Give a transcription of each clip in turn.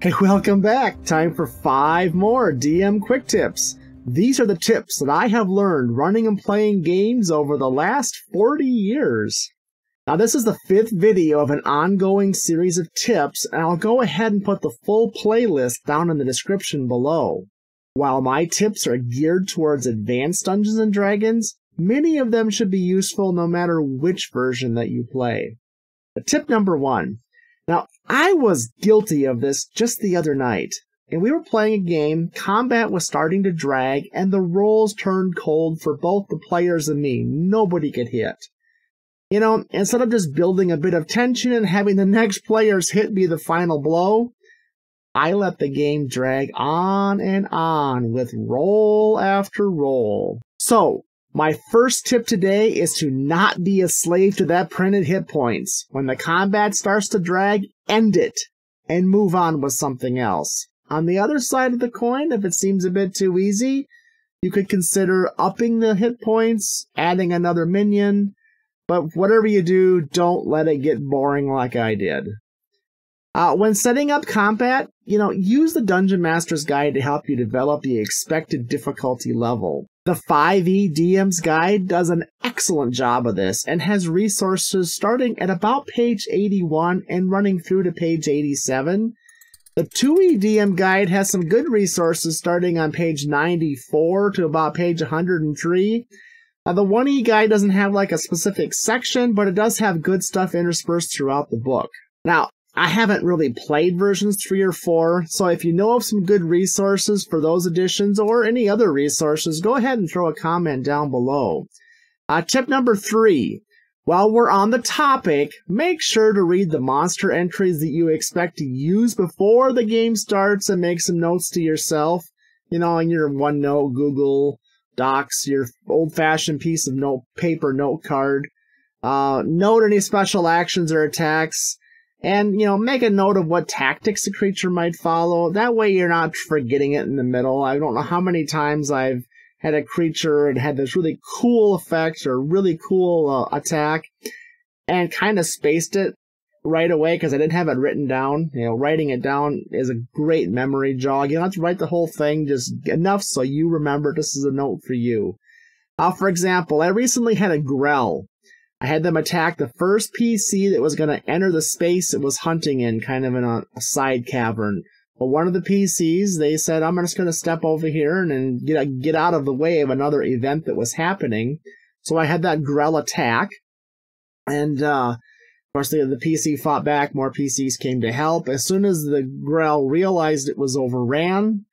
Hey, welcome back. Time for 5 more DM Quick Tips. These are the tips that I have learned running and playing games over the last 40 years. Now, this is the 5th video of an ongoing series of tips, and I'll go ahead and put the full playlist down in the description below. While my tips are geared towards advanced Dungeons & Dragons, many of them should be useful no matter which version that you play. But tip number 1. Now, I was guilty of this just the other night, and we were playing a game, combat was starting to drag, and the rolls turned cold for both the players and me. Nobody could hit. You know, instead of just building a bit of tension and having the next players hit me the final blow, I let the game drag on and on with roll after roll. So, my first tip today is to not be a slave to that printed hit points. When the combat starts to drag, end it and move on with something else. On the other side of the coin, if it seems a bit too easy, you could consider upping the hit points, adding another minion, but whatever you do, don't let it get boring like I did. When setting up combat, use the Dungeon Master's Guide to help you develop the expected difficulty level. The 5e DM's Guide does an excellent job of this and has resources starting at about page 81 and running through to page 87. The 2e DM Guide has some good resources starting on page 94 to about page 103. The 1e Guide doesn't have like a specific section, but it does have good stuff interspersed throughout the book. Now, I haven't really played versions 3 or 4, so if you know of some good resources for those editions or any other resources, go ahead and throw a comment down below. Tip number 3. While we're on the topic, make sure to read the monster entries that you expect to use before the game starts and make some notes to yourself, in your OneNote, Google Docs, your old-fashioned piece of paper note card. Note any special actions or attacks. And, make a note of what tactics the creature might follow. That way you're not forgetting it in the middle. I don't know how many times I've had a creature and had this really cool effect or really cool attack and kind of spaced it right away because I didn't have it written down. Writing it down is a great memory jog. You don't have to write the whole thing, just enough so you remember this is a note for you. For example, I recently had a Grell. I had them attack the first PC that was going to enter the space it was hunting in, kind of in a side cavern. But one of the PCs, they said, I'm just going to step over here and get out of the way of another event that was happening. So I had that Grell attack. And, of course, the PC fought back. More PCs came to help. As soon as the Grell realized it was overran,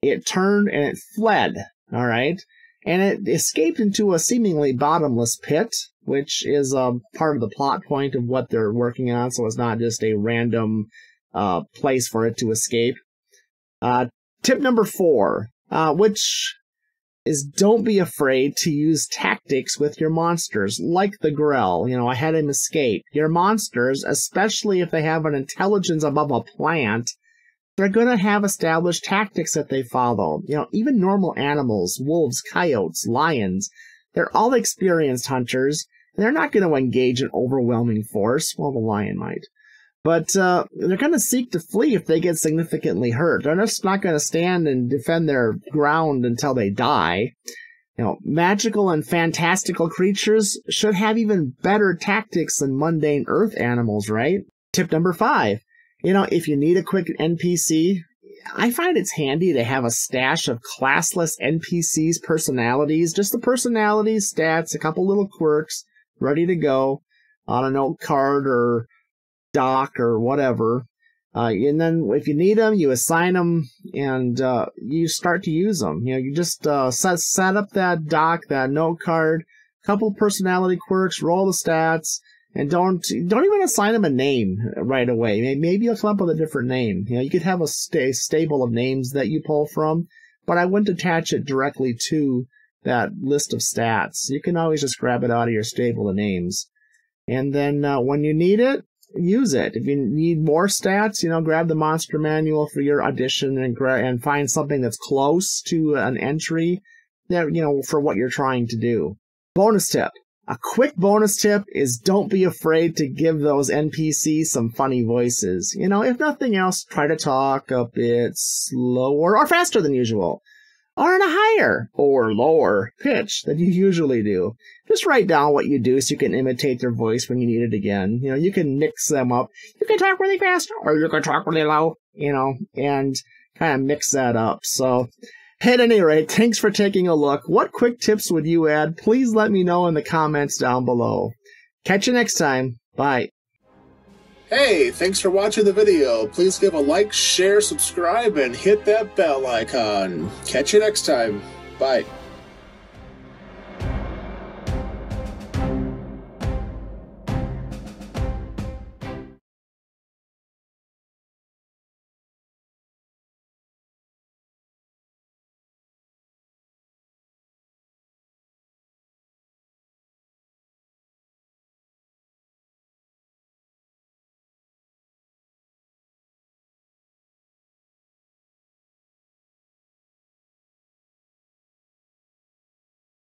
it turned and it fled. All right. And it escaped into a seemingly bottomless pit, which is part of the plot point of what they're working on, so it's not just a random place for it to escape. Tip number 4, which is don't be afraid to use tactics with your monsters, like the Grell. I had him escape. Your monsters, especially if they have an intelligence above a plant, they're going to have established tactics that they follow. Even normal animals, wolves, coyotes, lions, they're all experienced hunters. They're not going to engage an overwhelming force. Well, the lion might. But they're going to seek to flee if they get significantly hurt. They're just not going to stand and defend their ground until they die. Magical and fantastical creatures should have even better tactics than mundane earth animals, right? Tip number 5. If you need a quick NPC, I find it's handy to have a stash of classless NPCs' personalities, just the personalities, stats, a couple little quirks, ready to go on a note card or doc or whatever. And then if you need them, you assign them and you start to use them. You just set up that doc, that note card, couple personality quirks, roll the stats. And don't even assign them a name right away. Maybe you'll come up with a different name. You could have a stable of names that you pull from, but I wouldn't attach it directly to that list of stats. You can always just grab it out of your stable of names. And then when you need it, use it. If you need more stats, grab the Monster Manual for your audition and find something that's close to an entry that for what you're trying to do. Bonus tip. A quick bonus tip is don't be afraid to give those NPCs some funny voices. You know, if nothing else, try to talk a bit slower or faster than usual, or in a higher or lower pitch than you usually do. Just write down what you do so you can imitate their voice when you need it again. You know, you can mix them up. You can talk really fast or you can talk really low, you know, and kind of mix that up. So... at any rate, thanks for taking a look. What quick tips would you add? Please let me know in the comments down below. Catch you next time. Bye. Hey, thanks for watching the video. Please give a like, share, subscribe, and hit that bell icon. Catch you next time. Bye.